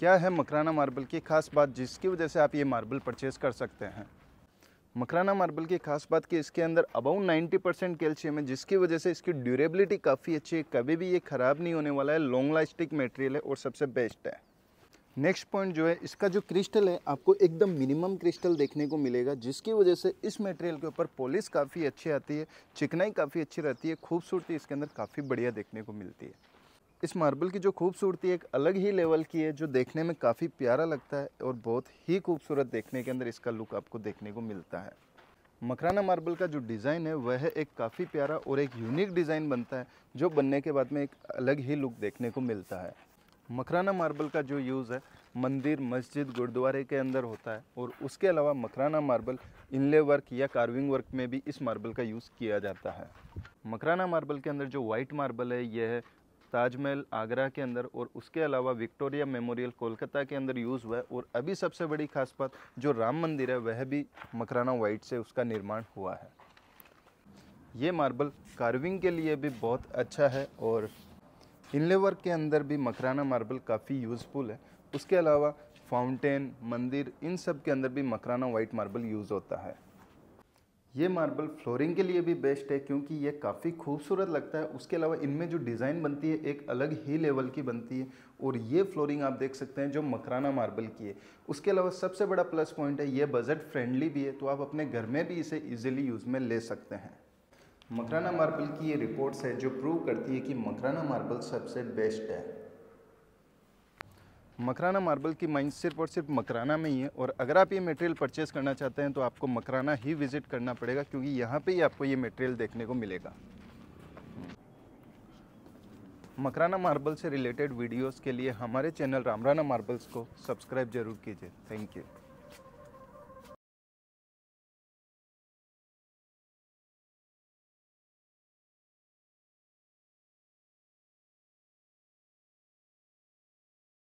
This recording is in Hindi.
क्या है मकराना मार्बल की खास बात जिसकी वजह से आप ये मार्बल परचेज कर सकते हैं। मकराना मार्बल की खास बात कि इसके अंदर अबाउट 90% कैल्शियम है, जिसकी वजह से इसकी ड्यूरेबिलिटी काफ़ी अच्छी है, कभी भी ये ख़राब नहीं होने वाला है, लॉन्ग लास्टिक मटेरियल है और सबसे बेस्ट है। नेक्स्ट पॉइंट जो है, इसका जो क्रिस्टल है आपको एकदम मिनिमम क्रिस्टल देखने को मिलेगा, जिसकी वजह से इस मटेरियल के ऊपर पॉलिश काफ़ी अच्छी आती है, चिकनाई काफ़ी अच्छी रहती है, खूबसूरती इसके अंदर काफ़ी बढ़िया देखने को मिलती है। इस मार्बल की जो खूबसूरती एक अलग ही लेवल की है, जो देखने में काफ़ी प्यारा लगता है और बहुत ही खूबसूरत देखने के अंदर इसका लुक आपको देखने को मिलता है। मकराना मार्बल का जो डिज़ाइन है वह एक काफ़ी प्यारा और एक यूनिक डिज़ाइन बनता है, जो बनने के बाद में एक अलग ही लुक देखने को मिलता है। मकराना मार्बल का जो यूज़ है मंदिर, मस्जिद, गुरुद्वारे के अंदर होता है और उसके अलावा मकराना मार्बल इनले वर्क या कार्विंग वर्क में भी इस मार्बल का यूज़ किया जाता है। मकराना मार्बल के अंदर जो वाइट मार्बल है यह है ताजमहल आगरा के अंदर और उसके अलावा विक्टोरिया मेमोरियल कोलकाता के अंदर यूज़ हुआ है और अभी सबसे बड़ी खास बात जो राम मंदिर है वह भी मकराना वाइट से उसका निर्माण हुआ है। ये मार्बल कार्विंग के लिए भी बहुत अच्छा है और इनले वर्क के अंदर भी मकराना मार्बल काफ़ी यूज़फुल है। उसके अलावा फाउंटेन, मंदिर, इन सब के अंदर भी मकराना वाइट मार्बल यूज़ होता है। ये मार्बल फ्लोरिंग के लिए भी बेस्ट है क्योंकि ये काफ़ी खूबसूरत लगता है। उसके अलावा इनमें जो डिज़ाइन बनती है एक अलग ही लेवल की बनती है और ये फ्लोरिंग आप देख सकते हैं जो मकराना मार्बल की है। उसके अलावा सबसे बड़ा प्लस पॉइंट है ये बजट फ्रेंडली भी है, तो आप अपने घर में भी इसे ईजिली यूज़ में ले सकते हैं। मकराना मार्बल की ये रिपोर्ट्स है जो प्रूव करती है कि मकराना मार्बल सबसे बेस्ट है। मकराना मार्बल की माइन सिर्फ और सिर्फ मकराना में ही है और अगर आप ये मटेरियल परचेज़ करना चाहते हैं तो आपको मकराना ही विज़िट करना पड़ेगा क्योंकि यहाँ पे ही आपको ये मटेरियल देखने को मिलेगा। मकराना मार्बल से रिलेटेड वीडियोज़ के लिए हमारे चैनल रामराना मार्बल्स को सब्सक्राइब जरूर कीजिए। Thank you.